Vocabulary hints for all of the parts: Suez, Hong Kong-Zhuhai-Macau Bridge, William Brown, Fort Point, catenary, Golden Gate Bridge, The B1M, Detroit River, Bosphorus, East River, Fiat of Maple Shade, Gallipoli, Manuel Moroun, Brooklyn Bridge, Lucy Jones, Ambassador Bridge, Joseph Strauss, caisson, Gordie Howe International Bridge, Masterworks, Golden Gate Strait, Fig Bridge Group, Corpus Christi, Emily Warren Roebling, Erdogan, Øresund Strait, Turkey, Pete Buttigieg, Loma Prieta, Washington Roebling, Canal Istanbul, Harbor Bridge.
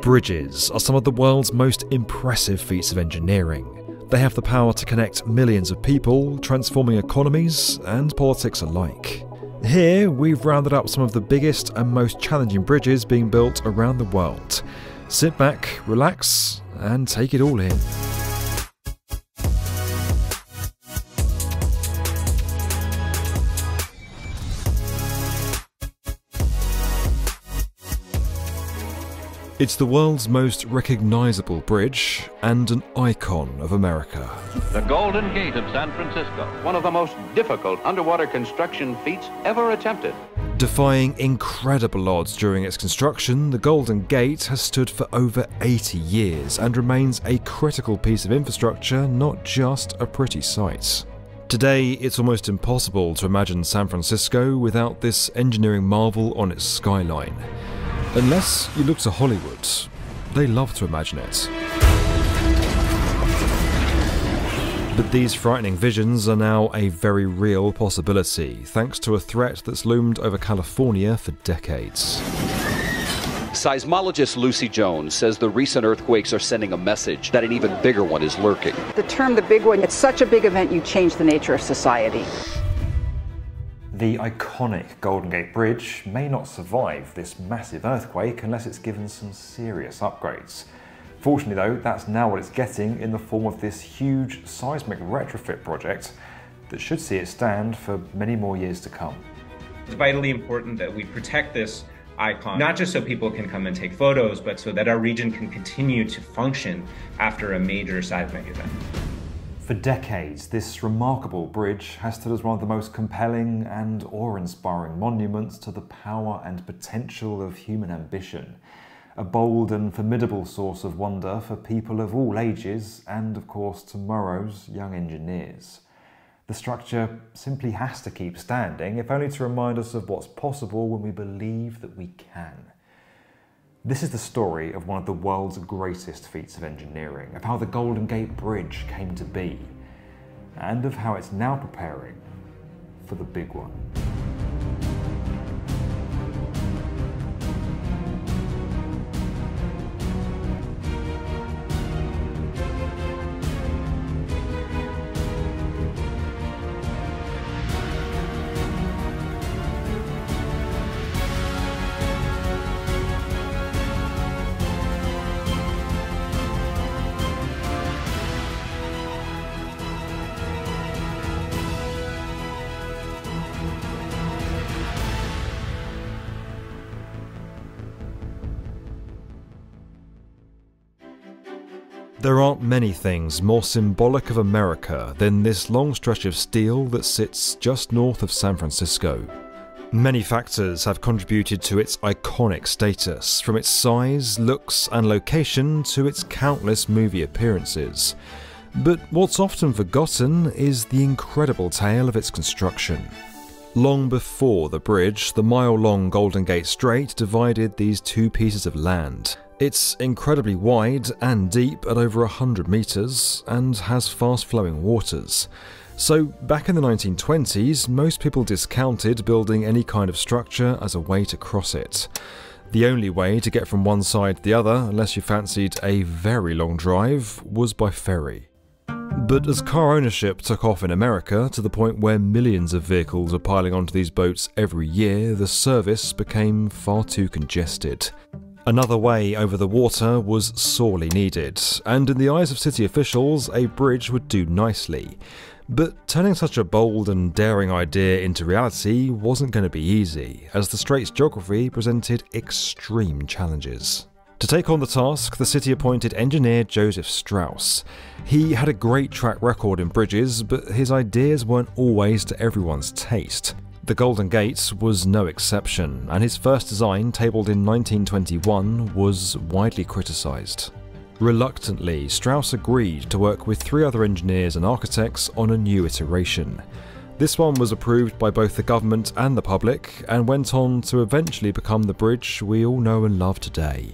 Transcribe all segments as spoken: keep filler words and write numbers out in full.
Bridges are some of the world's most impressive feats of engineering. They have the power to connect millions of people, transforming economies and politics alike. Here, we've rounded up some of the biggest and most challenging bridges being built around the world. Sit back, relax, and take it all in. It's the world's most recognizable bridge and an icon of America. The Golden Gate of San Francisco, one of the most difficult underwater construction feats ever attempted. Defying incredible odds during its construction, the Golden Gate has stood for over eighty years and remains a critical piece of infrastructure, not just a pretty sight. Today, it's almost impossible to imagine San Francisco without this engineering marvel on its skyline. Unless you look to Hollywood, they love to imagine it. But these frightening visions are now a very real possibility, thanks to a threat that's loomed over California for decades. Seismologist Lucy Jones says the recent earthquakes are sending a message that an even bigger one is lurking. The term the big one, it's such a big event you change the nature of society. The iconic Golden Gate Bridge may not survive this massive earthquake unless it's given some serious upgrades. Fortunately though, that's now what it's getting in the form of this huge seismic retrofit project that should see it stand for many more years to come. It's vitally important that we protect this icon, not just so people can come and take photos, but so that our region can continue to function after a major seismic event. For decades, this remarkable bridge has stood as one of the most compelling and awe-inspiring monuments to the power and potential of human ambition. A bold and formidable source of wonder for people of all ages and, of course, tomorrow's young engineers. The structure simply has to keep standing, if only to remind us of what's possible when we believe that we can. This is the story of one of the world's greatest feats of engineering, of how the Golden Gate Bridge came to be, and of how it's now preparing for the big one. There aren't many things more symbolic of America than this long stretch of steel that sits just north of San Francisco. Many factors have contributed to its iconic status, from its size, looks, and location to its countless movie appearances. But what's often forgotten is the incredible tale of its construction. Long before the bridge, the mile-long Golden Gate Strait divided these two pieces of land. It's incredibly wide and deep at over one hundred metres and has fast-flowing waters. So back in the nineteen twenties, most people discounted building any kind of structure as a way to cross it. The only way to get from one side to the other, unless you fancied a very long drive, was by ferry. But as car ownership took off in America to the point where millions of vehicles are piling onto these boats every year, the service became far too congested. Another way over the water was sorely needed, and in the eyes of city officials, a bridge would do nicely. But turning such a bold and daring idea into reality wasn't going to be easy, as the strait's geography presented extreme challenges. To take on the task, the city appointed engineer Joseph Strauss. He had a great track record in bridges, but his ideas weren't always to everyone's taste. The Golden Gate was no exception, and his first design, tabled in nineteen twenty-one, was widely criticised. Reluctantly, Strauss agreed to work with three other engineers and architects on a new iteration. This one was approved by both the government and the public, and went on to eventually become the bridge we all know and love today.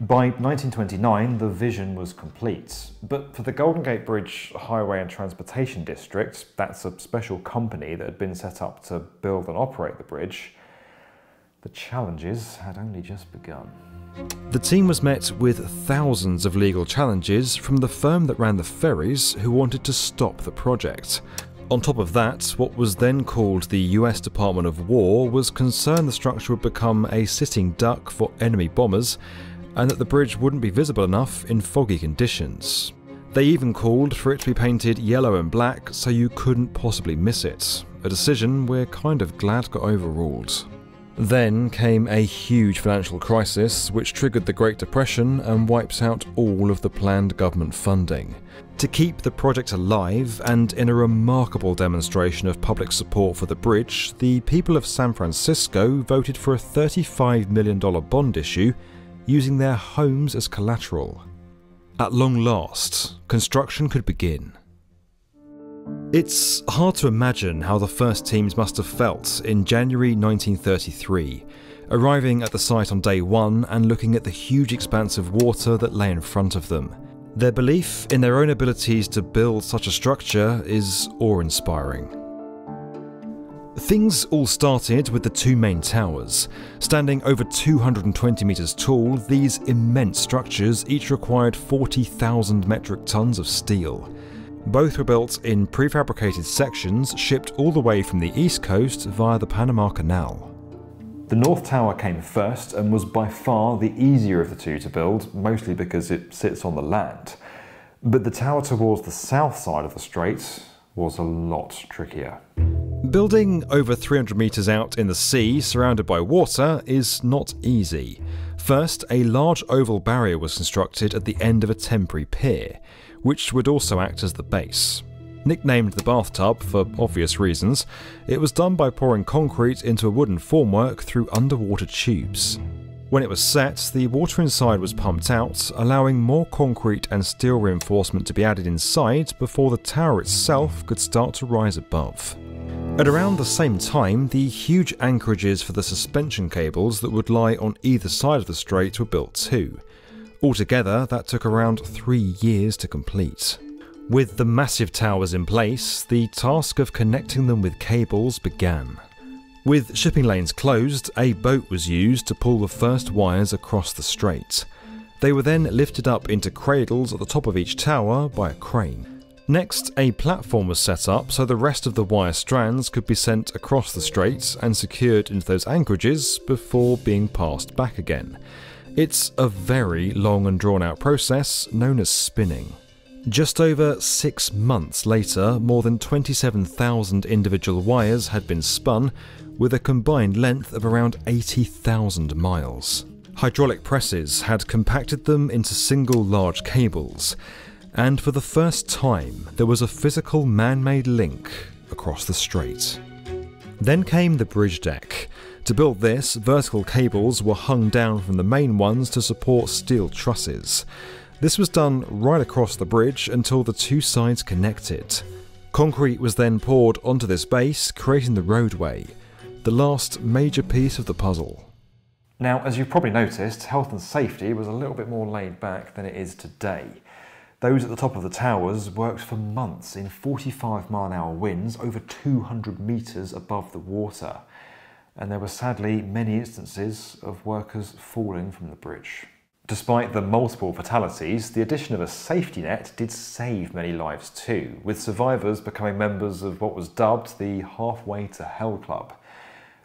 By nineteen twenty-nine, the vision was complete, but for the Golden Gate Bridge Highway and Transportation District, that's a special company that had been set up to build and operate the bridge, the challenges had only just begun. The team was met with thousands of legal challenges from the firm that ran the ferries who wanted to stop the project. On top of that, what was then called the U S Department of War was concerned the structure would become a sitting duck for enemy bombers and that the bridge wouldn't be visible enough in foggy conditions. They even called for it to be painted yellow and black so you couldn't possibly miss it, a decision we're kind of glad got overruled. Then came a huge financial crisis which triggered the Great Depression and wiped out all of the planned government funding. To keep the project alive, and in a remarkable demonstration of public support for the bridge, the people of San Francisco voted for a thirty-five million dollar bond issue using their homes as collateral. At long last, construction could begin. It's hard to imagine how the first teams must have felt in January nineteen thirty-three, arriving at the site on day one and looking at the huge expanse of water that lay in front of them. Their belief in their own abilities to build such a structure is awe-inspiring. Things all started with the two main towers. Standing over two hundred twenty metres tall, these immense structures each required forty thousand metric tonnes of steel. Both were built in prefabricated sections shipped all the way from the East Coast via the Panama Canal. The North Tower came first and was by far the easier of the two to build, mostly because it sits on the land. But the tower towards the south side of the strait was a lot trickier. Building over three hundred metres out in the sea, surrounded by water, is not easy. First, a large oval barrier was constructed at the end of a temporary pier, which would also act as the base. Nicknamed the bathtub for obvious reasons, it was done by pouring concrete into a wooden formwork through underwater tubes. When it was set, the water inside was pumped out, allowing more concrete and steel reinforcement to be added inside before the tower itself could start to rise above. At around the same time, the huge anchorages for the suspension cables that would lie on either side of the strait were built too. Altogether, that took around three years to complete. With the massive towers in place, the task of connecting them with cables began. With shipping lanes closed, a boat was used to pull the first wires across the strait. They were then lifted up into cradles at the top of each tower by a crane. Next, a platform was set up so the rest of the wire strands could be sent across the strait and secured into those anchorages before being passed back again. It's a very long and drawn-out process known as spinning. Just over six months later, more than twenty-seven thousand individual wires had been spun, with a combined length of around eighty thousand miles. Hydraulic presses had compacted them into single large cables, and for the first time there was a physical man-made link across the strait. Then came the bridge deck. To build this, vertical cables were hung down from the main ones to support steel trusses. This was done right across the bridge until the two sides connected. Concrete was then poured onto this base, creating the roadway, the last major piece of the puzzle. Now, as you've probably noticed, health and safety was a little bit more laid back than it is today. Those at the top of the towers worked for months in forty-five mile an hour winds over two hundred metres above the water. And there were sadly many instances of workers falling from the bridge. Despite the multiple fatalities, the addition of a safety net did save many lives too, with survivors becoming members of what was dubbed the Halfway to Hell Club.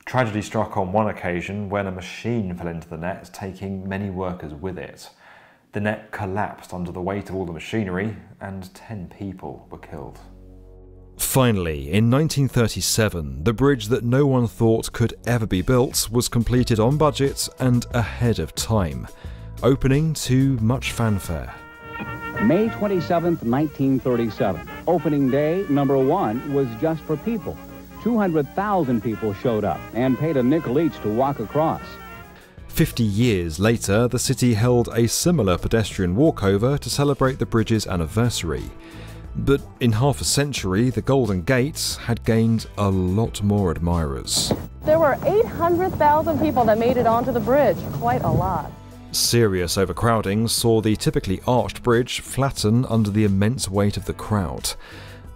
Tragedy struck on one occasion when a machine fell into the net, taking many workers with it. The net collapsed under the weight of all the machinery, and ten people were killed. Finally, in nineteen thirty-seven, the bridge that no one thought could ever be built was completed on budget and ahead of time, opening to much fanfare. May twenty-seventh, nineteen thirty-seven. Opening day number one was just for people. two hundred thousand people showed up and paid a nickel each to walk across. Fifty years later, the city held a similar pedestrian walkover to celebrate the bridge's anniversary. But in half a century, the Golden Gate had gained a lot more admirers. There were eight hundred thousand people that made it onto the bridge, quite a lot. Serious overcrowding saw the typically arched bridge flatten under the immense weight of the crowd.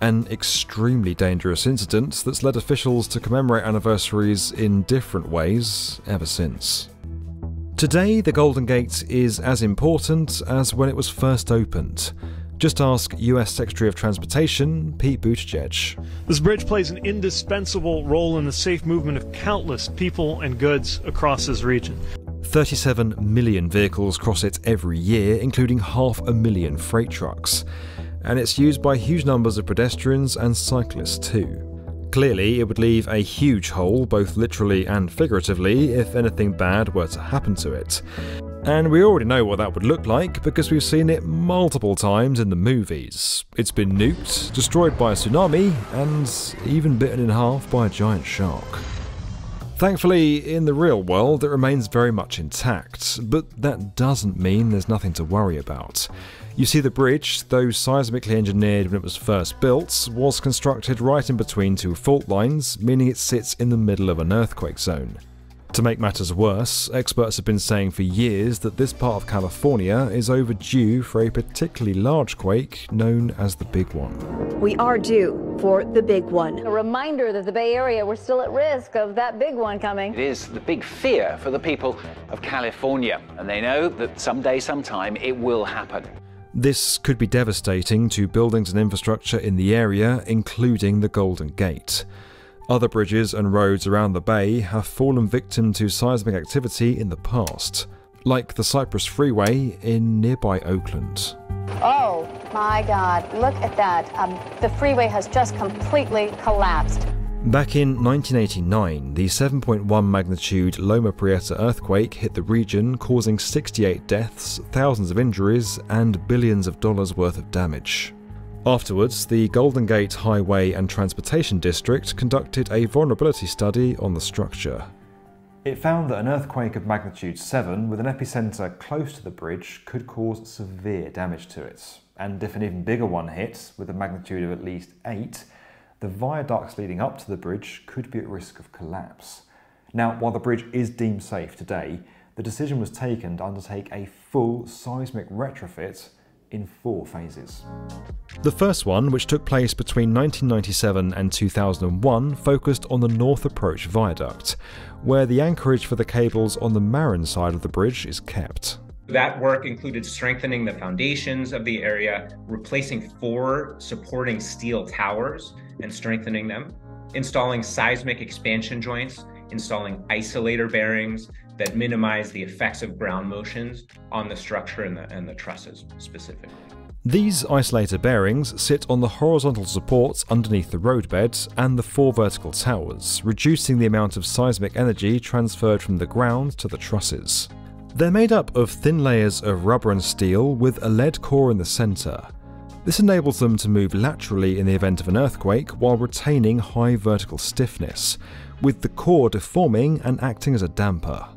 An extremely dangerous incident that's led officials to commemorate anniversaries in different ways ever since. Today, the Golden Gate is as important as when it was first opened. Just ask U S Secretary of Transportation Pete Buttigieg. This bridge plays an indispensable role in the safe movement of countless people and goods across this region. thirty-seven million vehicles cross it every year, including half a million freight trucks. And it's used by huge numbers of pedestrians and cyclists too. Clearly, it would leave a huge hole, both literally and figuratively, if anything bad were to happen to it. And we already know what that would look like because we've seen it multiple times in the movies. It's been nuked, destroyed by a tsunami, and even bitten in half by a giant shark. Thankfully, in the real world, it remains very much intact, but that doesn't mean there's nothing to worry about. You see, the bridge, though seismically engineered when it was first built, was constructed right in between two fault lines, meaning it sits in the middle of an earthquake zone. To make matters worse, experts have been saying for years that this part of California is overdue for a particularly large quake known as the Big One. We are due for the Big One. A reminder that the Bay Area, we're still at risk of that Big One coming. It is the big fear for the people of California, and they know that someday, sometime, it will happen. This could be devastating to buildings and infrastructure in the area, including the Golden Gate. Other bridges and roads around the bay have fallen victim to seismic activity in the past, like the Cypress Freeway in nearby Oakland. Oh my God, look at that. Um, the freeway has just completely collapsed. Back in nineteen eighty-nine, the seven point one magnitude Loma Prieta earthquake hit the region, causing sixty-eight deaths, thousands of injuries, and billions of dollars worth of damage. Afterwards, the Golden Gate Highway and Transportation District conducted a vulnerability study on the structure. It found that an earthquake of magnitude seven with an epicenter close to the bridge could cause severe damage to it. And if an even bigger one hit, with a magnitude of at least eight, the viaducts leading up to the bridge could be at risk of collapse. Now, while the bridge is deemed safe today, the decision was taken to undertake a full seismic retrofit in four phases. The first one, which took place between nineteen ninety-seven and two thousand one, focused on the North Approach Viaduct, where the anchorage for the cables on the Marin side of the bridge is kept. That work included strengthening the foundations of the area, replacing four supporting steel towers and strengthening them, installing seismic expansion joints, installing isolator bearings that minimize the effects of ground motions on the structure and the, and the trusses specifically. These isolator bearings sit on the horizontal supports underneath the roadbed and the four vertical towers, reducing the amount of seismic energy transferred from the ground to the trusses. They're made up of thin layers of rubber and steel with a lead core in the center. This enables them to move laterally in the event of an earthquake while retaining high vertical stiffness, with the core deforming and acting as a damper.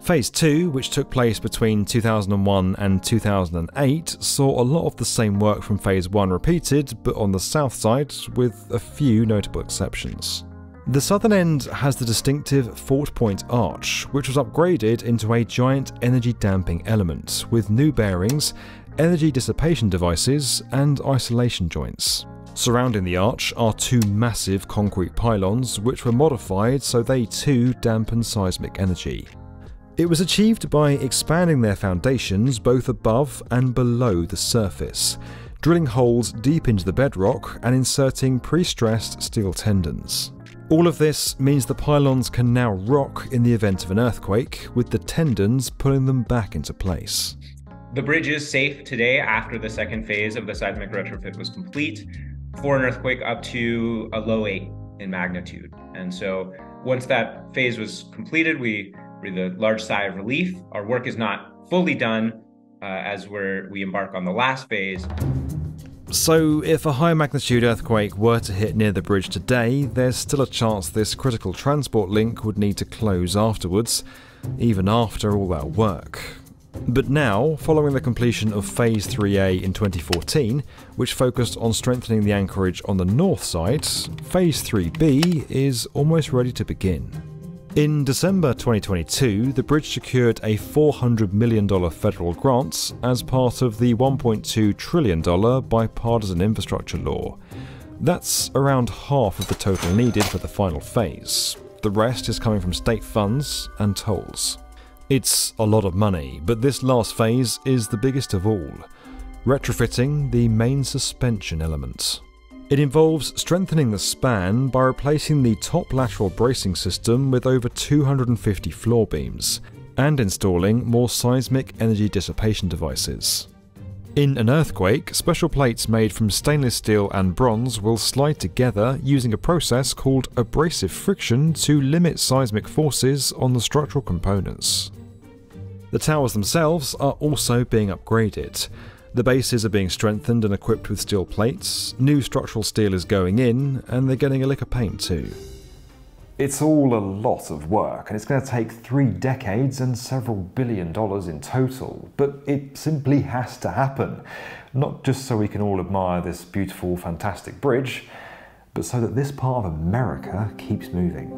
Phase two, which took place between two thousand one and two thousand eight, saw a lot of the same work from Phase one repeated, but on the south side, with a few notable exceptions. The southern end has the distinctive Fort Point arch, which was upgraded into a giant energy damping element, with new bearings, energy dissipation devices, and isolation joints. Surrounding the arch are two massive concrete pylons which were modified so they too dampen seismic energy. It was achieved by expanding their foundations both above and below the surface, drilling holes deep into the bedrock and inserting pre-stressed steel tendons. All of this means the pylons can now rock in the event of an earthquake, with the tendons pulling them back into place. The bridge is safe today after the second phase of the seismic retrofit was complete, for an earthquake up to a low eight in magnitude. And so once that phase was completed, we breathed a large sigh of relief. Our work is not fully done uh, as we're, we embark on the last phase. So if a high magnitude earthquake were to hit near the bridge today, there's still a chance this critical transport link would need to close afterwards, even after all that work. But now, following the completion of Phase three A in twenty fourteen, which focused on strengthening the anchorage on the north side, Phase three B is almost ready to begin. In December twenty twenty-two, the bridge secured a four hundred million dollar federal grant as part of the one point two trillion dollar bipartisan infrastructure law. That's around half of the total needed for the final phase. The rest is coming from state funds and tolls. It's a lot of money, but this last phase is the biggest of all, retrofitting the main suspension elements. It involves strengthening the span by replacing the top lateral bracing system with over two hundred fifty floor beams, and installing more seismic energy dissipation devices. In an earthquake, special plates made from stainless steel and bronze will slide together using a process called abrasive friction to limit seismic forces on the structural components. The towers themselves are also being upgraded. The bases are being strengthened and equipped with steel plates, new structural steel is going in, and they're getting a lick of paint too. It's all a lot of work, and it's going to take three decades and several billion dollars in total, but it simply has to happen. Not just so we can all admire this beautiful, fantastic bridge, but so that this part of America keeps moving.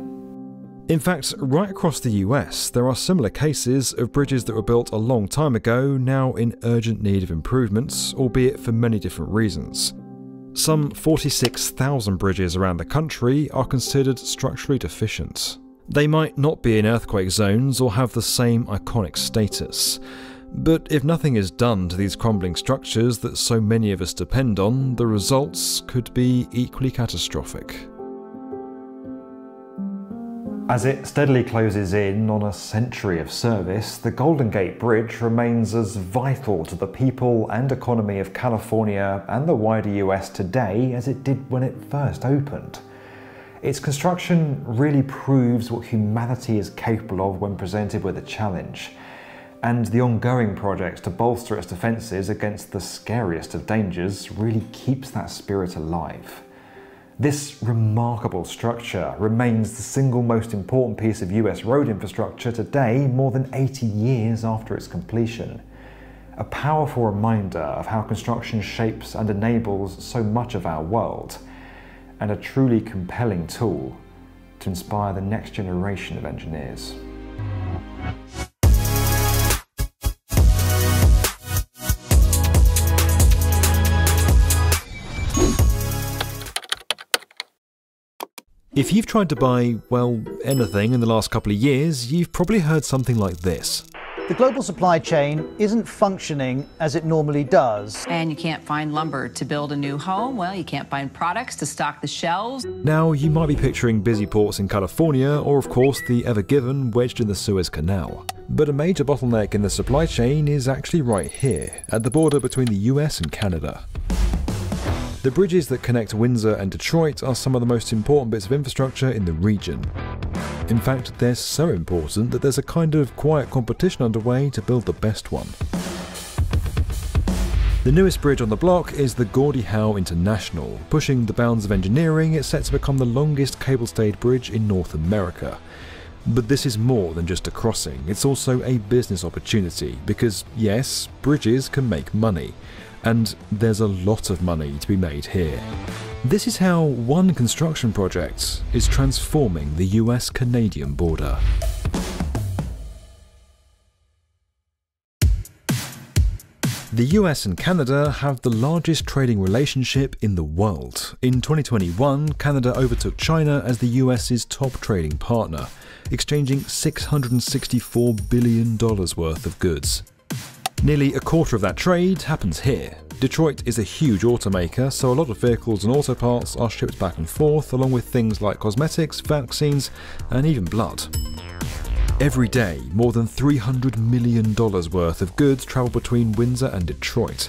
In fact, right across the U S, there are similar cases of bridges that were built a long time ago, now in urgent need of improvements, albeit for many different reasons. Some forty-six thousand bridges around the country are considered structurally deficient. They might not be in earthquake zones or have the same iconic status, but if nothing is done to these crumbling structures that so many of us depend on, the results could be equally catastrophic. As it steadily closes in on a century of service, the Golden Gate Bridge remains as vital to the people and economy of California and the wider U S today as it did when it first opened. Its construction really proves what humanity is capable of when presented with a challenge, and the ongoing projects to bolster its defenses against the scariest of dangers really keeps that spirit alive. This remarkable structure remains the single most important piece of U S road infrastructure today, more than eighty years after its completion. A powerful reminder of how construction shapes and enables so much of our world, and a truly compelling tool to inspire the next generation of engineers. If you've tried to buy, well, anything in the last couple of years, you've probably heard something like this. The global supply chain isn't functioning as it normally does. And you can't find lumber to build a new home. Well, you can't find products to stock the shelves. Now, you might be picturing busy ports in California or, of course, the ever-given wedged in the Suez Canal. But a major bottleneck in the supply chain is actually right here, at the border between the U S and Canada. The bridges that connect Windsor and Detroit are some of the most important bits of infrastructure in the region. In fact, they're so important that there's a kind of quiet competition underway to build the best one. The newest bridge on the block is the Gordie Howe International. Pushing the bounds of engineering, it's set to become the longest cable-stayed bridge in North America. But this is more than just a crossing, it's also a business opportunity, because yes, bridges can make money. And there's a lot of money to be made here. This is how one construction project is transforming the U S-Canadian border. The U S and Canada have the largest trading relationship in the world. In twenty twenty-one, Canada overtook China as the U S's top trading partner, exchanging six hundred sixty-four billion dollars worth of goods. Nearly a quarter of that trade happens here. Detroit is a huge automaker, so a lot of vehicles and auto parts are shipped back and forth, along with things like cosmetics, vaccines, and even blood. Every day, more than three hundred million dollars worth of goods travel between Windsor and Detroit.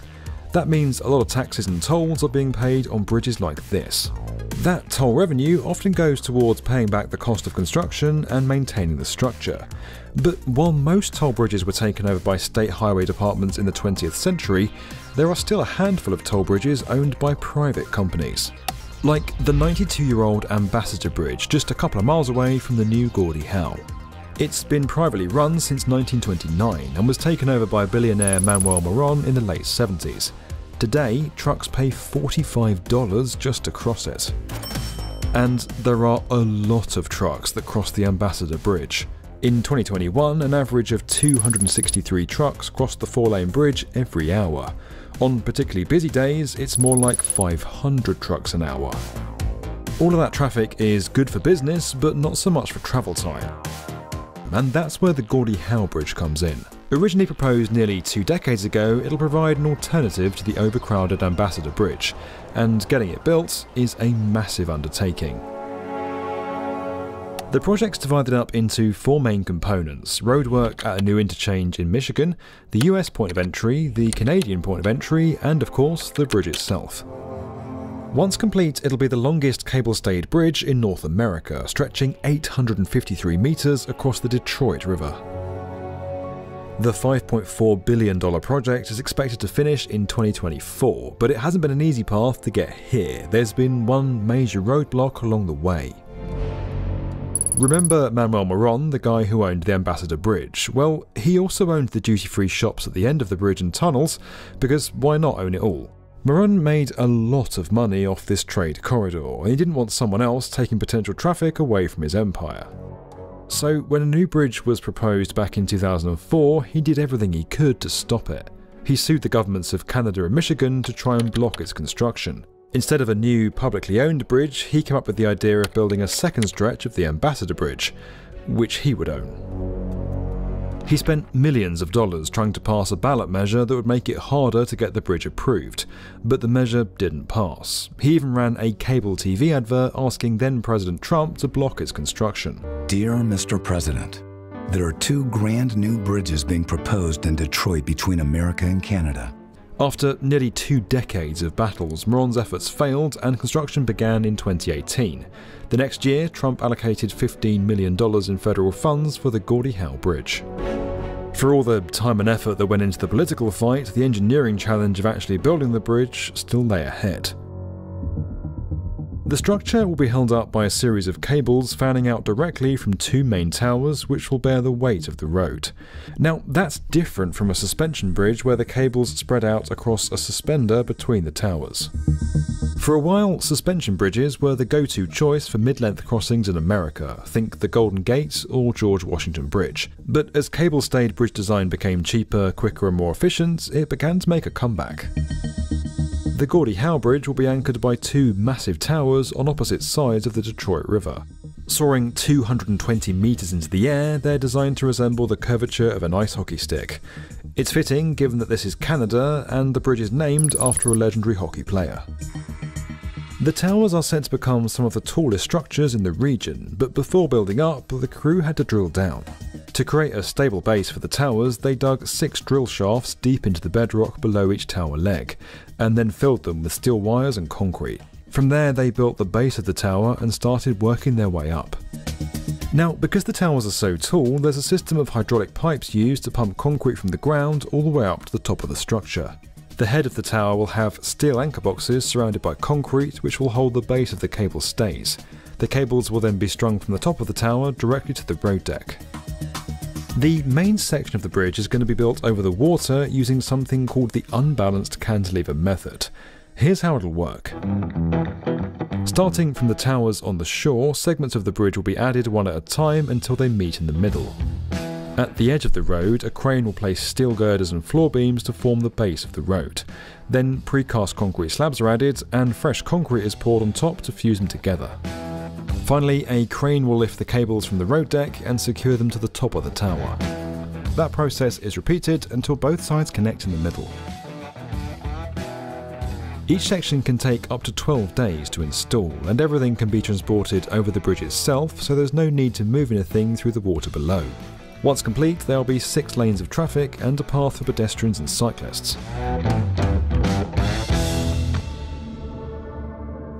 That means a lot of taxes and tolls are being paid on bridges like this. That toll revenue often goes towards paying back the cost of construction and maintaining the structure. But while most toll bridges were taken over by state highway departments in the twentieth century, there are still a handful of toll bridges owned by private companies. Like the ninety-two-year-old Ambassador Bridge, just a couple of miles away from the new Gordie Howe. It's been privately run since nineteen twenty-nine and was taken over by billionaire Manuel Moroun in the late seventies. Today, trucks pay forty-five dollars just to cross it. And there are a lot of trucks that cross the Ambassador Bridge. In twenty twenty-one, an average of two hundred sixty-three trucks crossed the four-lane bridge every hour. On particularly busy days, it's more like five hundred trucks an hour. All of that traffic is good for business, but not so much for travel time. and that's where the Gordie Howe Bridge comes in. Originally proposed nearly two decades ago, it'll provide an alternative to the overcrowded Ambassador Bridge, and getting it built is a massive undertaking. The project's divided up into four main components: roadwork at a new interchange in Michigan, the U S point of entry, the Canadian point of entry, and of course the bridge itself. Once complete, it'll be the longest cable-stayed bridge in North America, stretching eight hundred fifty-three meters across the Detroit River. The five point four billion dollar project is expected to finish in twenty twenty-four, but it hasn't been an easy path to get here. There's been one major roadblock along the way. Remember Manuel Moroun, the guy who owned the Ambassador Bridge? Well, he also owned the duty-free shops at the end of the bridge and tunnels, because why not own it all? Moroun made a lot of money off this trade corridor, and he didn't want someone else taking potential traffic away from his empire. So when a new bridge was proposed back in two thousand four, he did everything he could to stop it. He sued the governments of Canada and Michigan to try and block its construction. Instead of a new, publicly owned bridge, he came up with the idea of building a second stretch of the Ambassador Bridge, which he would own. He spent millions of dollars trying to pass a ballot measure that would make it harder to get the bridge approved, but the measure didn't pass. He even ran a cable T V advert asking then-President Trump to block its construction. Dear Mister President, there are two grand new bridges being proposed in Detroit between America and Canada. After nearly two decades of battles, Moroun's efforts failed and construction began in twenty eighteen. The next year, Trump allocated fifteen million dollars in federal funds for the Gordie Howe Bridge. For all the time and effort that went into the political fight, the engineering challenge of actually building the bridge still lay ahead. The structure will be held up by a series of cables fanning out directly from two main towers, which will bear the weight of the road. Now, that's different from a suspension bridge where the cables spread out across a suspender between the towers. For a while, suspension bridges were the go-to choice for mid-length crossings in America, think the Golden Gate or George Washington Bridge. But as cable-stayed bridge design became cheaper, quicker and more efficient, it began to make a comeback. The Gordie Howe Bridge will be anchored by two massive towers on opposite sides of the Detroit River. Soaring two hundred twenty meters into the air, they're designed to resemble the curvature of an ice hockey stick. It's fitting given that this is Canada and the bridge is named after a legendary hockey player. The towers are said to become some of the tallest structures in the region, but before building up, the crew had to drill down. To create a stable base for the towers, they dug six drill shafts deep into the bedrock below each tower leg, and then filled them with steel wires and concrete. From there, they built the base of the tower and started working their way up. Now, because the towers are so tall, there's a system of hydraulic pipes used to pump concrete from the ground all the way up to the top of the structure. The head of the tower will have steel anchor boxes surrounded by concrete which will hold the base of the cable stays. The cables will then be strung from the top of the tower directly to the road deck. The main section of the bridge is going to be built over the water using something called the unbalanced cantilever method. Here's how it'll work. Starting from the towers on the shore, segments of the bridge will be added one at a time until they meet in the middle. At the edge of the road, a crane will place steel girders and floor beams to form the base of the road. Then precast concrete slabs are added and fresh concrete is poured on top to fuse them together. Finally, a crane will lift the cables from the road deck and secure them to the top of the tower. That process is repeated until both sides connect in the middle. Each section can take up to twelve days to install, and everything can be transported over the bridge itself, so there's no need to move anything through the water below. Once complete, there'll be six lanes of traffic and a path for pedestrians and cyclists.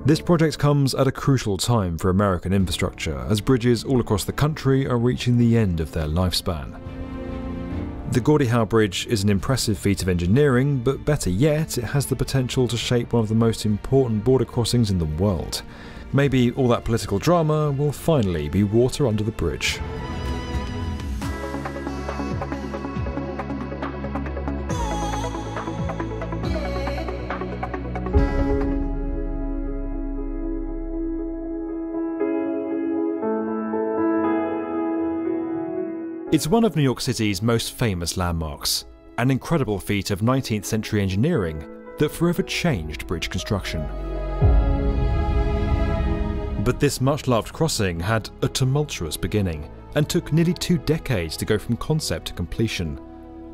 This project comes at a crucial time for American infrastructure, as bridges all across the country are reaching the end of their lifespan. The Gordie Howe Bridge is an impressive feat of engineering, but better yet, it has the potential to shape one of the most important border crossings in the world. Maybe all that political drama will finally be water under the bridge. It's one of New York City's most famous landmarks, an incredible feat of nineteenth century engineering that forever changed bridge construction. But this much-loved crossing had a tumultuous beginning, and took nearly two decades to go from concept to completion.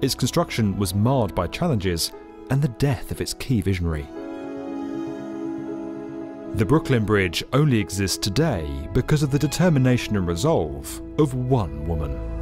Its construction was marred by challenges and the death of its key visionary. The Brooklyn Bridge only exists today because of the determination and resolve of one woman.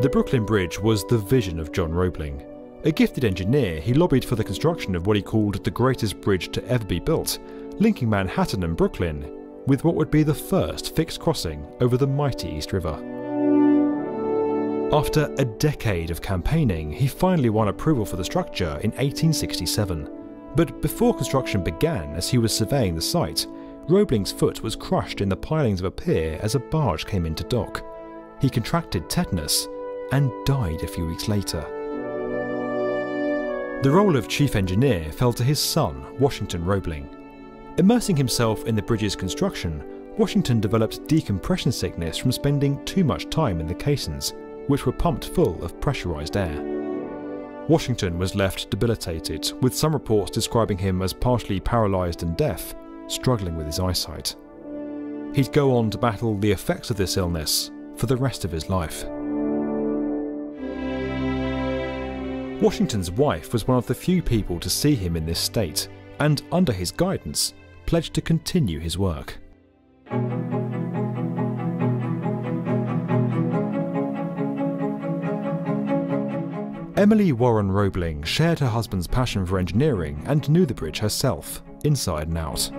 The Brooklyn Bridge was the vision of John Roebling. A gifted engineer, he lobbied for the construction of what he called the greatest bridge to ever be built, linking Manhattan and Brooklyn with what would be the first fixed crossing over the mighty East River. After a decade of campaigning, he finally won approval for the structure in eighteen sixty-seven. But before construction began, as he was surveying the site, Roebling's foot was crushed in the pilings of a pier as a barge came into dock. He contracted tetanus and died a few weeks later. The role of chief engineer fell to his son, Washington Roebling. Immersing himself in the bridge's construction, Washington developed decompression sickness from spending too much time in the caissons, which were pumped full of pressurized air. Washington was left debilitated, with some reports describing him as partially paralyzed and deaf, struggling with his eyesight. He'd go on to battle the effects of this illness for the rest of his life. Washington's wife was one of the few people to see him in this state, and under his guidance, pledged to continue his work. Emily Warren Roebling shared her husband's passion for engineering and knew the bridge herself, inside and out.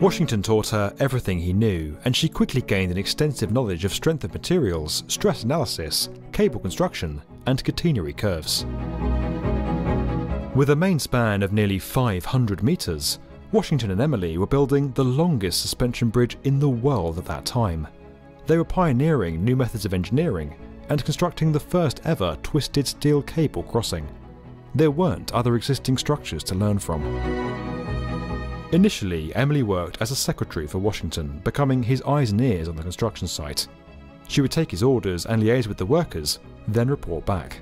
Washington taught her everything he knew, and she quickly gained an extensive knowledge of strength of materials, stress analysis, cable construction, and catenary curves. With a main span of nearly five hundred metres, Washington and Emily were building the longest suspension bridge in the world at that time. They were pioneering new methods of engineering and constructing the first ever twisted steel cable crossing. There weren't other existing structures to learn from. Initially, Emily worked as a secretary for Washington, becoming his eyes and ears on the construction site. She would take his orders and liaise with the workers, then report back.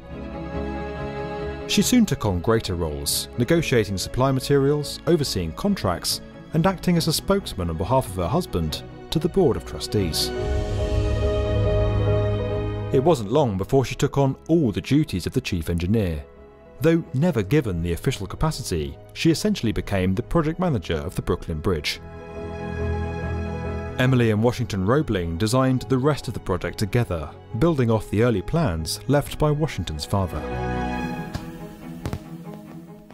She soon took on greater roles, negotiating supply materials, overseeing contracts, and acting as a spokesman on behalf of her husband to the Board of Trustees. It wasn't long before she took on all the duties of the chief engineer. Though never given the official capacity, she essentially became the project manager of the Brooklyn Bridge. Emily and Washington Roebling designed the rest of the project together, building off the early plans left by Washington's father.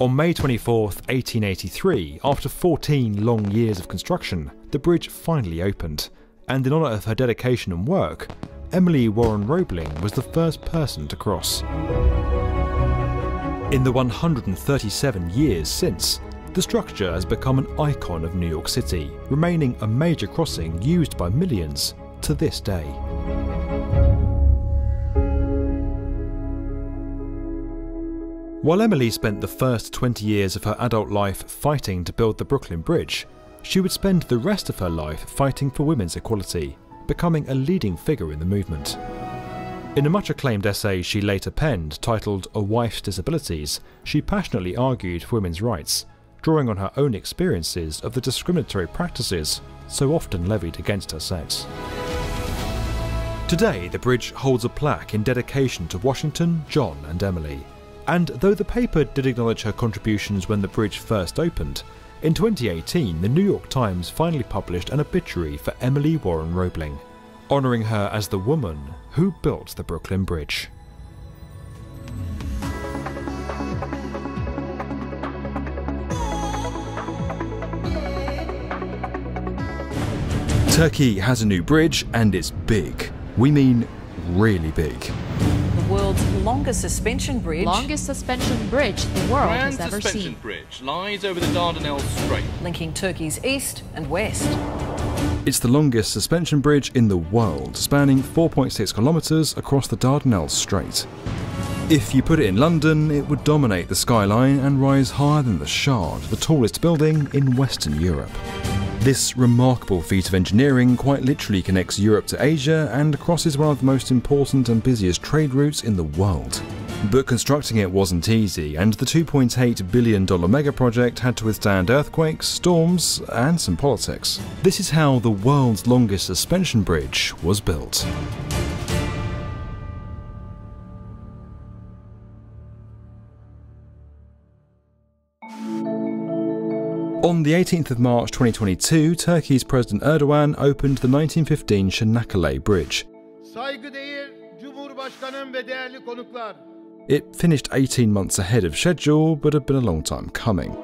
On May twenty-fourth, eighteen eighty-three, after fourteen long years of construction, the bridge finally opened, and in honour of her dedication and work, Emily Warren Roebling was the first person to cross. In the one hundred thirty-seven years since, the structure has become an icon of New York City, remaining a major crossing used by millions to this day. While Emily spent the first twenty years of her adult life fighting to build the Brooklyn Bridge, she would spend the rest of her life fighting for women's equality, becoming a leading figure in the movement. In a much-acclaimed essay she later penned, titled A Wife's Disabilities, she passionately argued for women's rights, drawing on her own experiences of the discriminatory practices so often levied against her sex. Today, the bridge holds a plaque in dedication to Washington, John, and Emily. And though the paper did acknowledge her contributions when the bridge first opened, in twenty eighteen, the New York Times finally published an obituary for Emily Warren Roebling, honouring her as the woman who built the Brooklyn Bridge. Turkey has a new bridge and it's big. We mean really big. The world's longest suspension bridge. Longest suspension bridge the world Grand has ever seen. The bridge lies over the Dardanelles Strait, linking Turkey's east and west. It's the longest suspension bridge in the world, spanning four point six kilometres across the Dardanelles Strait. If you put it in London, it would dominate the skyline and rise higher than the Shard, the tallest building in Western Europe. This remarkable feat of engineering quite literally connects Europe to Asia and crosses one of the most important and busiest trade routes in the world. But constructing it wasn't easy, and the two point eight billion dollar megaproject had to withstand earthquakes, storms, and some politics. This is how the world's longest suspension bridge was built. On the eighteenth of March twenty twenty-two, Turkey's President Erdogan opened the nineteen fifteen Çanakkale Bridge. It finished eighteen months ahead of schedule, but had been a long time coming.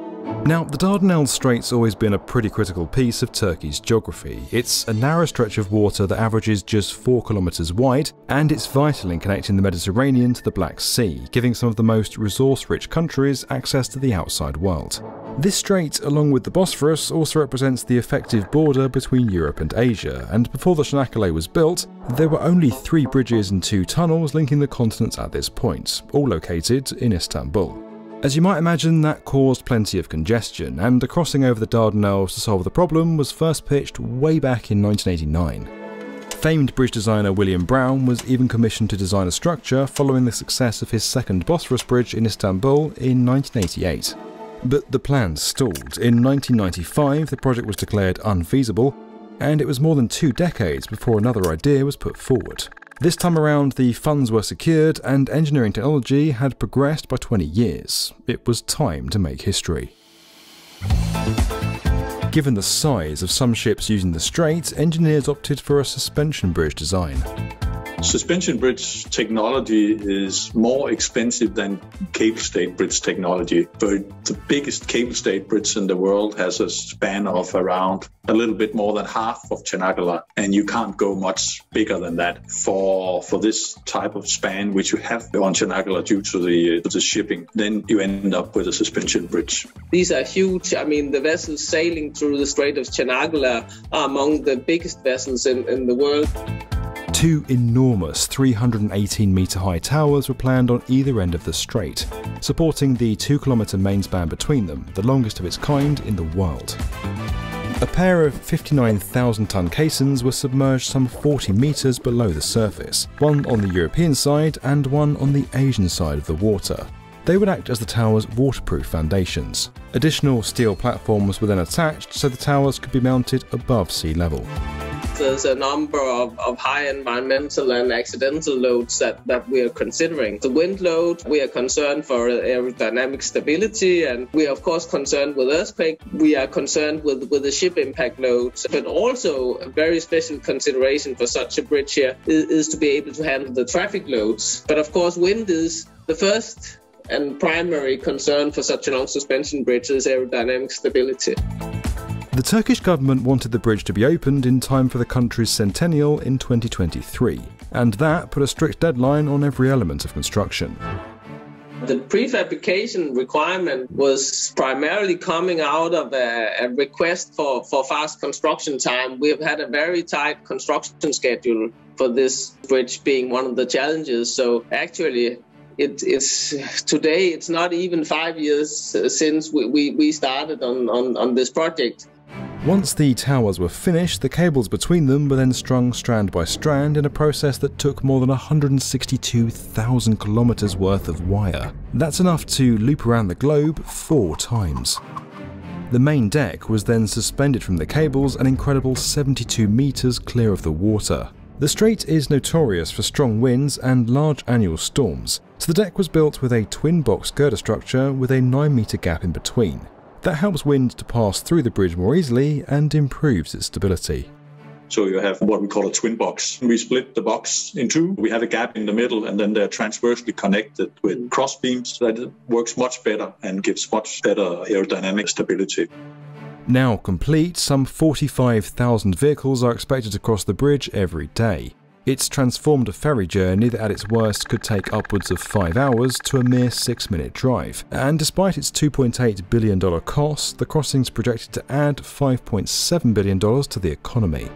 Now, the Dardanelles Strait's always been a pretty critical piece of Turkey's geography. It's a narrow stretch of water that averages just four kilometres wide, and it's vital in connecting the Mediterranean to the Black Sea, giving some of the most resource-rich countries access to the outside world. This strait, along with the Bosphorus, also represents the effective border between Europe and Asia, and before the Çanakkale was built, there were only three bridges and two tunnels linking the continents at this point, all located in Istanbul. As you might imagine, that caused plenty of congestion, and the crossing over the Dardanelles to solve the problem was first pitched way back in nineteen eighty-nine. Famed bridge designer William Brown was even commissioned to design a structure following the success of his second Bosphorus bridge in Istanbul in nineteen eighty-eight. But the plans stalled. In nineteen ninety-five, the project was declared unfeasible, and it was more than two decades before another idea was put forward. This time around, the funds were secured, and engineering technology had progressed by twenty years. It was time to make history. Given the size of some ships using the strait, engineers opted for a suspension bridge design. Suspension bridge technology is more expensive than cable-stayed bridge technology, but the biggest cable-stayed bridge in the world has a span of around a little bit more than half of Çanakkale, and you can't go much bigger than that for for this type of span, which you have on Çanakkale due to the, to the shipping. Then you end up with a suspension bridge. These are huge. I mean, the vessels sailing through the Strait of Çanakkale are among the biggest vessels in, in the world. Two enormous three hundred eighteen metre high towers were planned on either end of the strait, supporting the two kilometre main span between them, the longest of its kind in the world. A pair of fifty-nine thousand tonne caissons were submerged some forty metres below the surface, one on the European side and one on the Asian side of the water. They would act as the tower's waterproof foundations. Additional steel platforms were then attached so the towers could be mounted above sea level. There's a number of, of high environmental and accidental loads that, that we are considering. The wind load, we are concerned for aerodynamic stability, and we are of course concerned with earthquake. We are concerned with, with the ship impact loads, but also a very special consideration for such a bridge here is, is to be able to handle the traffic loads. But of course wind is the first and primary concern for such a long suspension bridge is aerodynamic stability. The Turkish government wanted the bridge to be opened in time for the country's centennial in twenty twenty-three, and that put a strict deadline on every element of construction. The prefabrication requirement was primarily coming out of a, a request for, for fast construction time. We have had a very tight construction schedule for this bridge being one of the challenges, so actually It, it's, today it's not even five years since we, we, we started on, on, on this project. Once the towers were finished, the cables between them were then strung strand by strand in a process that took more than one hundred sixty-two thousand kilometres worth of wire. That's enough to loop around the globe four times. The main deck was then suspended from the cables an incredible seventy-two metres clear of the water. The strait is notorious for strong winds and large annual storms, so the deck was built with a twin-box girder structure with a nine metre gap in between. That helps wind to pass through the bridge more easily and improves its stability. So you have what we call a twin box. We split the box in two, we have a gap in the middle, and then they're transversely connected with cross beams. That works much better and gives much better aerodynamic stability. Now complete, some forty-five thousand vehicles are expected to cross the bridge every day. It's transformed a ferry journey that at its worst could take upwards of five hours to a mere six-minute drive, and despite its two point eight billion dollar cost, the crossing's projected to add five point seven billion dollars to the economy.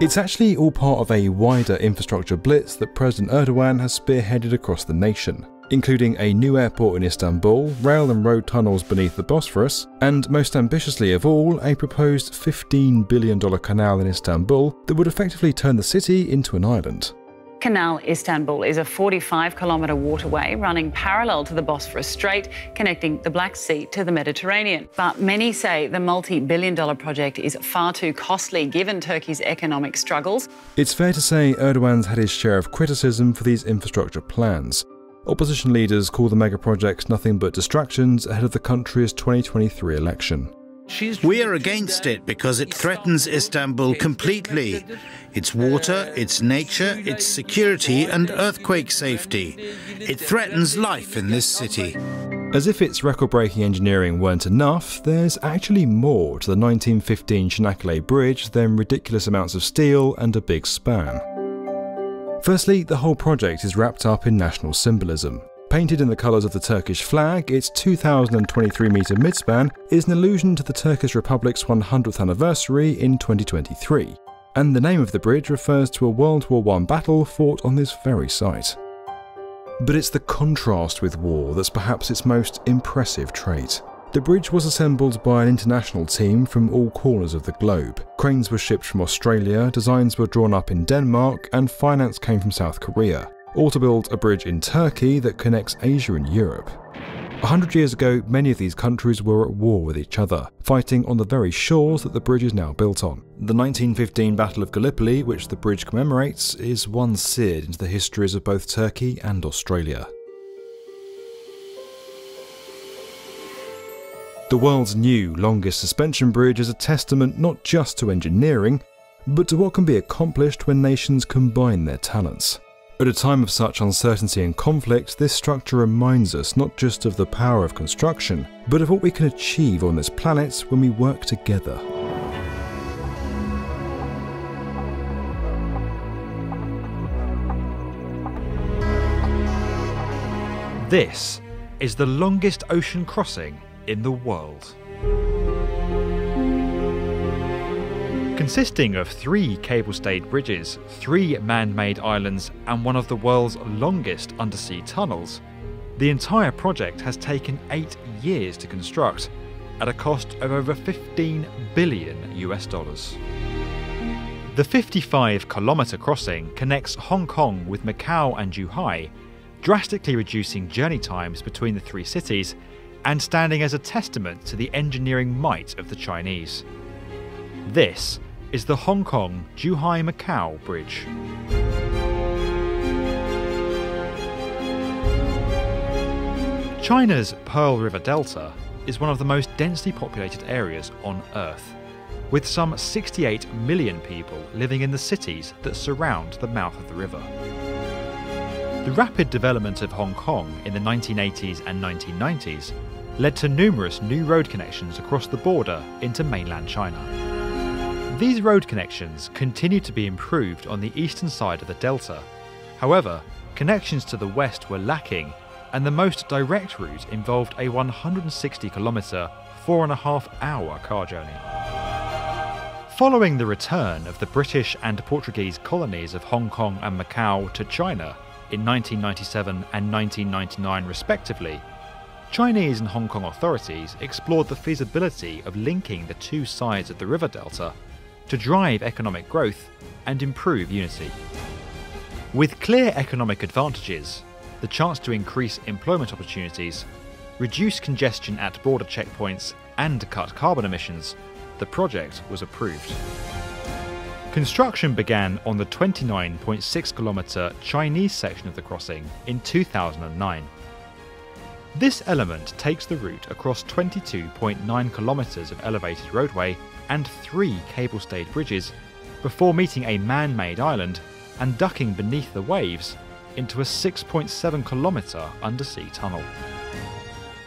It's actually all part of a wider infrastructure blitz that President Erdogan has spearheaded across the nation, including a new airport in Istanbul, rail and road tunnels beneath the Bosphorus, and most ambitiously of all, a proposed fifteen billion dollar canal in Istanbul that would effectively turn the city into an island. Canal Istanbul is a forty-five kilometre waterway running parallel to the Bosphorus Strait, connecting the Black Sea to the Mediterranean. But many say the multi-billion dollar project is far too costly given Turkey's economic struggles. It's fair to say Erdogan's had his share of criticism for these infrastructure plans. Opposition leaders call the megaprojects nothing but distractions ahead of the country's twenty twenty-three election. We are against it because it threatens Istanbul completely. Its water, its nature, its security and earthquake safety. It threatens life in this city. As if its record-breaking engineering weren't enough, there's actually more to the nineteen fifteen Çanakkale Bridge than ridiculous amounts of steel and a big span. Firstly, the whole project is wrapped up in national symbolism. Painted in the colours of the Turkish flag, its two thousand twenty-three metre midspan is an allusion to the Turkish Republic's one hundredth anniversary in twenty twenty-three, and the name of the bridge refers to a World War One battle fought on this very site. But it's the contrast with war that's perhaps its most impressive trait. The bridge was assembled by an international team from all corners of the globe. Cranes were shipped from Australia, designs were drawn up in Denmark, and finance came from South Korea, all to build a bridge in Turkey that connects Asia and Europe. A hundred years ago, many of these countries were at war with each other, fighting on the very shores that the bridge is now built on. The nineteen fifteen Battle of Gallipoli, which the bridge commemorates, is one seared into the histories of both Turkey and Australia. The world's new longest suspension bridge is a testament not just to engineering, but to what can be accomplished when nations combine their talents. At a time of such uncertainty and conflict, this structure reminds us not just of the power of construction, but of what we can achieve on this planet when we work together. This is the longest ocean crossing in the world. Consisting of three cable-stayed bridges, three man-made islands and one of the world's longest undersea tunnels, the entire project has taken eight years to construct, at a cost of over fifteen billion US dollars. The fifty-five kilometre crossing connects Hong Kong with Macau and Zhuhai, drastically reducing journey times between the three cities and standing as a testament to the engineering might of the Chinese. This is the Hong Kong-Zhuhai-Macau Bridge. China's Pearl River Delta is one of the most densely populated areas on Earth, with some sixty-eight million people living in the cities that surround the mouth of the river. The rapid development of Hong Kong in the nineteen eighties and nineteen nineties led to numerous new road connections across the border into mainland China. These road connections continued to be improved on the eastern side of the delta. However, connections to the west were lacking, and the most direct route involved a one hundred sixty kilometre, four and a half hour car journey. Following the return of the British and Portuguese colonies of Hong Kong and Macau to China in nineteen ninety-seven and nineteen ninety-nine respectively, Chinese and Hong Kong authorities explored the feasibility of linking the two sides of the river delta to drive economic growth and improve unity. With clear economic advantages, the chance to increase employment opportunities, reduce congestion at border checkpoints and cut carbon emissions, the project was approved. Construction began on the twenty-nine point six kilometre Chinese section of the crossing in two thousand nine. This element takes the route across twenty-two point nine kilometres of elevated roadway and three cable-stayed bridges before meeting a man-made island and ducking beneath the waves into a six point seven kilometre undersea tunnel.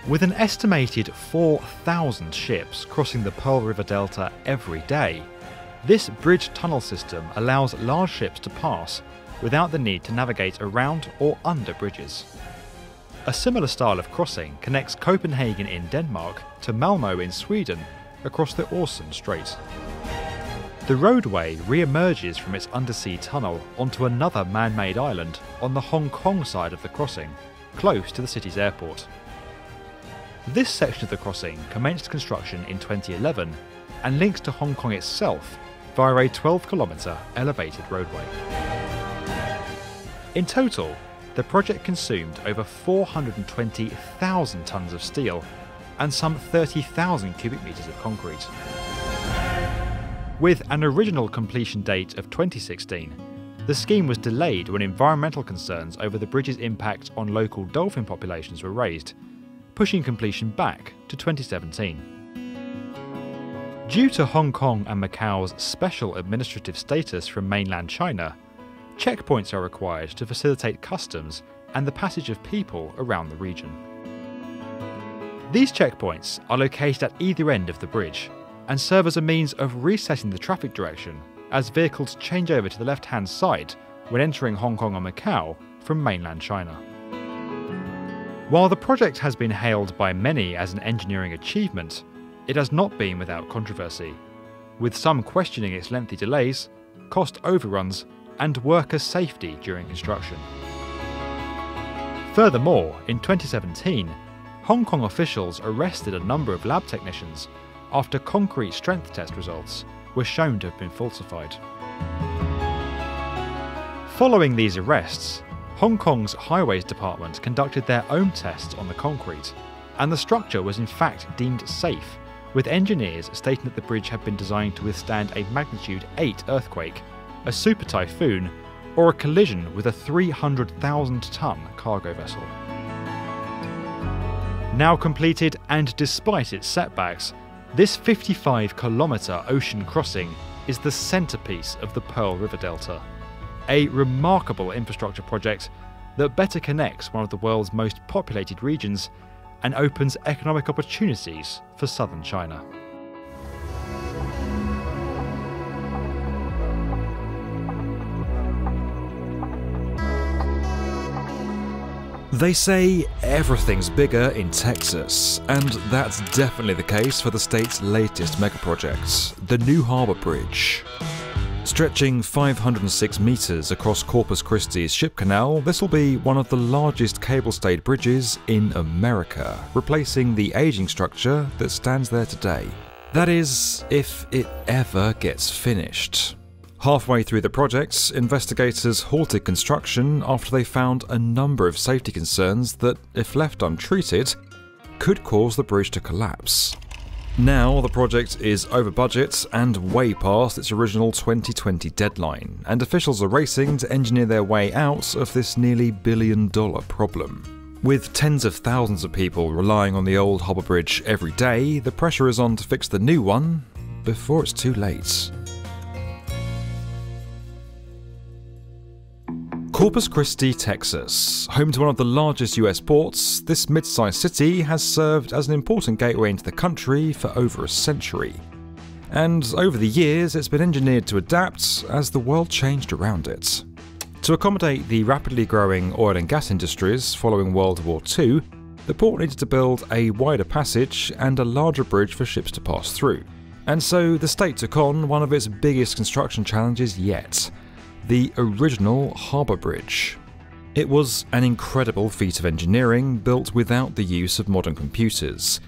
With an estimated four thousand ships crossing the Pearl River Delta every day, this bridge tunnel system allows large ships to pass without the need to navigate around or under bridges. A similar style of crossing connects Copenhagen in Denmark to Malmö in Sweden across the Øresund Strait. The roadway re-emerges from its undersea tunnel onto another man-made island on the Hong Kong side of the crossing, close to the city's airport. This section of the crossing commenced construction in twenty eleven and links to Hong Kong itself via a twelve kilometre elevated roadway. In total, the project consumed over four hundred twenty thousand tons of steel and some thirty thousand cubic meters of concrete. With an original completion date of twenty sixteen, the scheme was delayed when environmental concerns over the bridge's impact on local dolphin populations were raised, pushing completion back to twenty seventeen. Due to Hong Kong and Macau's special administrative status from mainland China, checkpoints are required to facilitate customs and the passage of people around the region. These checkpoints are located at either end of the bridge and serve as a means of resetting the traffic direction as vehicles change over to the left-hand side when entering Hong Kong or Macau from mainland China. While the project has been hailed by many as an engineering achievement, it has not been without controversy, with some questioning its lengthy delays, cost overruns, and worker safety during construction. Furthermore, in twenty seventeen, Hong Kong officials arrested a number of lab technicians after concrete strength test results were shown to have been falsified. Following these arrests, Hong Kong's Highways Department conducted their own tests on the concrete, and the structure was in fact deemed safe, with engineers stating that the bridge had been designed to withstand a magnitude eight earthquake, a super typhoon, or a collision with a three hundred thousand ton cargo vessel. Now completed, and despite its setbacks, this fifty-five kilometre ocean crossing is the centrepiece of the Pearl River Delta, a remarkable infrastructure project that better connects one of the world's most populated regions and opens economic opportunities for southern China. They say everything's bigger in Texas, and that's definitely the case for the state's latest megaproject, the new Harbor Bridge. Stretching five hundred six metres across Corpus Christi's ship canal, this will be one of the largest cable-stayed bridges in America, replacing the aging structure that stands there today. That is, if it ever gets finished. Halfway through the project, investigators halted construction after they found a number of safety concerns that, if left untreated, could cause the bridge to collapse. Now the project is over budget and way past its original twenty twenty deadline, and officials are racing to engineer their way out of this nearly billion dollar problem. With tens of thousands of people relying on the old Harbor Bridge every day, the pressure is on to fix the new one before it's too late. Corpus Christi, Texas. Home to one of the largest U S ports, this mid-sized city has served as an important gateway into the country for over a century. And over the years, it's been engineered to adapt as the world changed around it. To accommodate the rapidly growing oil and gas industries following World War Two, the port needed to build a wider passage and a larger bridge for ships to pass through. And so the state took on one of its biggest construction challenges yet: the original Harbor Bridge. It was an incredible feat of engineering, built without the use of modern computers.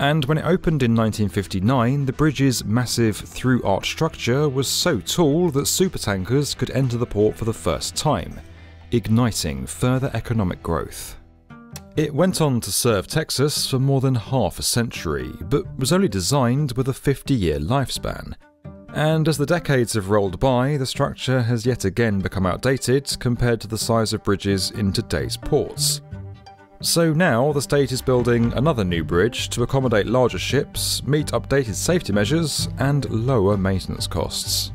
And when it opened in nineteen fifty-nine, the bridge's massive through-arch structure was so tall that supertankers could enter the port for the first time, igniting further economic growth. It went on to serve Texas for more than half a century, but was only designed with a fifty-year lifespan. And as the decades have rolled by, the structure has yet again become outdated compared to the size of bridges in today's ports. So now the state is building another new bridge to accommodate larger ships, meet updated safety measures, and lower maintenance costs.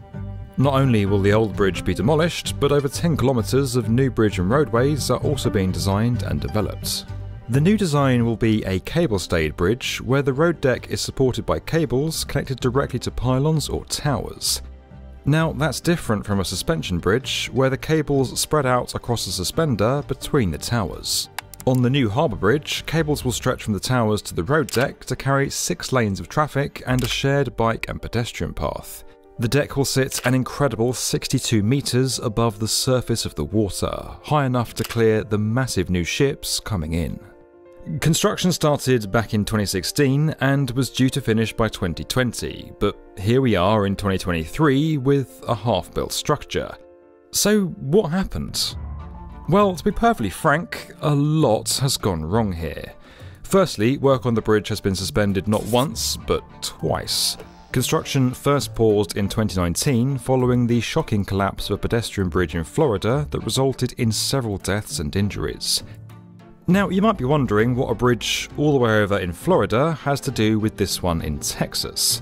Not only will the old bridge be demolished, but over ten kilometres of new bridge and roadways are also being designed and developed. The new design will be a cable-stayed bridge where the road deck is supported by cables connected directly to pylons or towers. Now that's different from a suspension bridge where the cables spread out across a suspender between the towers. On the new Harbor Bridge, cables will stretch from the towers to the road deck to carry six lanes of traffic and a shared bike and pedestrian path. The deck will sit an incredible sixty-two metres above the surface of the water, high enough to clear the massive new ships coming in. Construction started back in twenty sixteen and was due to finish by twenty twenty, but here we are in twenty twenty-three with a half-built structure. So what happened? Well, to be perfectly frank, a lot has gone wrong here. Firstly, work on the bridge has been suspended not once, but twice. Construction first paused in twenty nineteen following the shocking collapse of a pedestrian bridge in Florida that resulted in several deaths and injuries. Now, you might be wondering what a bridge all the way over in Florida has to do with this one in Texas.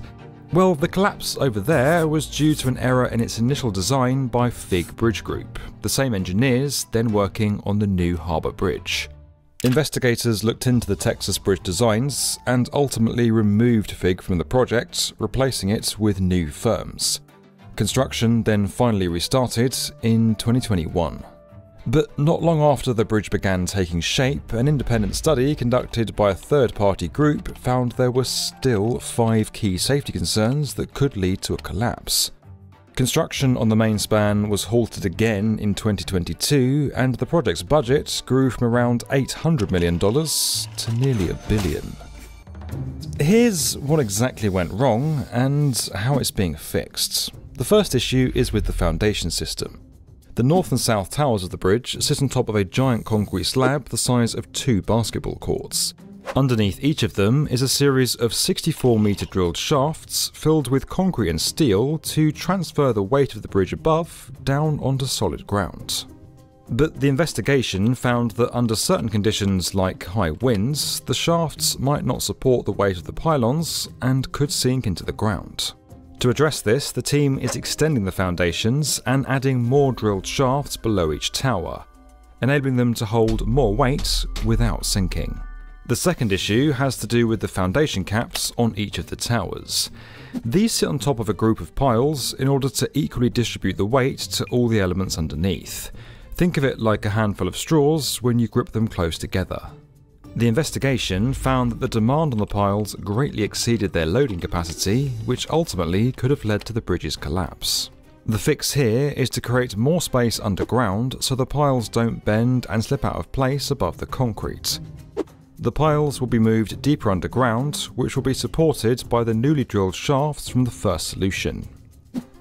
Well, the collapse over there was due to an error in its initial design by Fig Bridge Group, the same engineers then working on the new Harbor Bridge. Investigators looked into the Texas bridge designs and ultimately removed Fig from the project, replacing it with new firms. Construction then finally restarted in twenty twenty-one. But not long after the bridge began taking shape, an independent study conducted by a third-party group found there were still five key safety concerns that could lead to a collapse. Construction on the main span was halted again in twenty twenty-two, and the project's budget grew from around eight hundred million dollars to nearly a billion. Here's what exactly went wrong and how it's being fixed. The first issue is with the foundation system. The north and south towers of the bridge sit on top of a giant concrete slab the size of two basketball courts. Underneath each of them is a series of sixty-four metre drilled shafts filled with concrete and steel to transfer the weight of the bridge above down onto solid ground. But the investigation found that under certain conditions like high winds, the shafts might not support the weight of the pylons and could sink into the ground. To address this, the team is extending the foundations and adding more drilled shafts below each tower, enabling them to hold more weight without sinking. The second issue has to do with the foundation caps on each of the towers. These sit on top of a group of piles in order to equally distribute the weight to all the elements underneath. Think of it like a handful of straws when you grip them close together. The investigation found that the demand on the piles greatly exceeded their loading capacity, which ultimately could have led to the bridge's collapse. The fix here is to create more space underground so the piles don't bend and slip out of place above the concrete. The piles will be moved deeper underground, which will be supported by the newly drilled shafts from the first solution.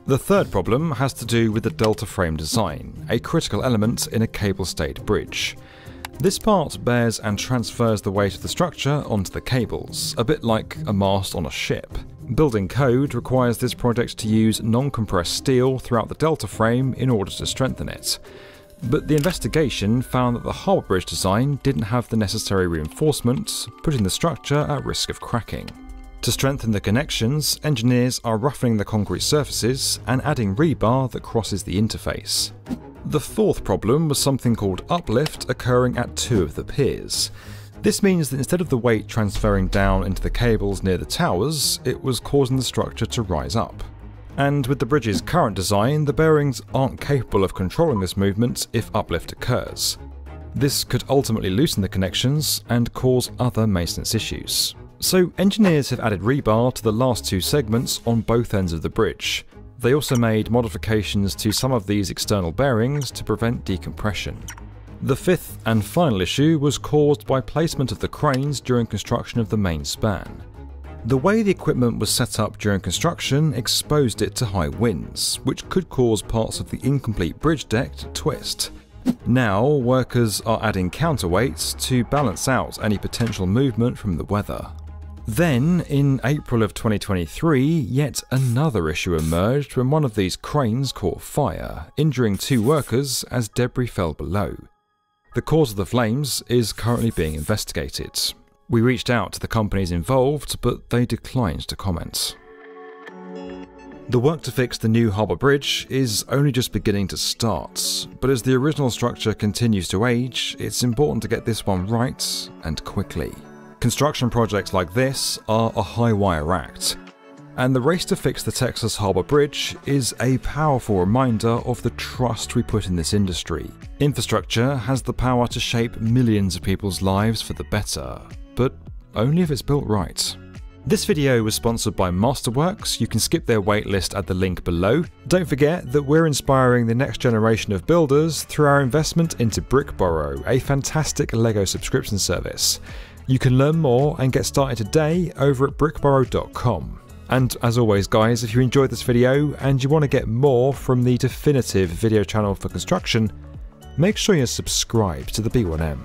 The third problem has to do with the delta frame design, a critical element in a cable-stayed bridge. This part bears and transfers the weight of the structure onto the cables, a bit like a mast on a ship. Building code requires this project to use non-compressed steel throughout the delta frame in order to strengthen it. But the investigation found that the Harbor Bridge design didn't have the necessary reinforcements, putting the structure at risk of cracking. To strengthen the connections, engineers are roughening the concrete surfaces and adding rebar that crosses the interface. The fourth problem was something called uplift occurring at two of the piers. This means that instead of the weight transferring down into the cables near the towers, it was causing the structure to rise up. And with the bridge's current design, the bearings aren't capable of controlling this movement if uplift occurs. This could ultimately loosen the connections and cause other maintenance issues. So engineers have added rebar to the last two segments on both ends of the bridge. They also made modifications to some of these external bearings to prevent decompression. The fifth and final issue was caused by placement of the cranes during construction of the main span. The way the equipment was set up during construction exposed it to high winds, which could cause parts of the incomplete bridge deck to twist. Now, workers are adding counterweights to balance out any potential movement from the weather. Then, in April of twenty twenty-three, yet another issue emerged when one of these cranes caught fire, injuring two workers as debris fell below. The cause of the flames is currently being investigated. We reached out to the companies involved, but they declined to comment. The work to fix the new Harbor Bridge is only just beginning to start, but as the original structure continues to age, it's important to get this one right and quickly. Construction projects like this are a high wire act, and the race to fix the Texas Harbor Bridge is a powerful reminder of the trust we put in this industry. Infrastructure has the power to shape millions of people's lives for the better, but only if it's built right. This video was sponsored by Masterworks. You can skip their waitlist at the link below. Don't forget that we're inspiring the next generation of builders through our investment into Brick Borough, a fantastic Lego subscription service. You can learn more and get started today over at brick borough dot com. And as always guys, if you enjoyed this video and you want to get more from the definitive video channel for construction, Make sure you subscribe to the B one M.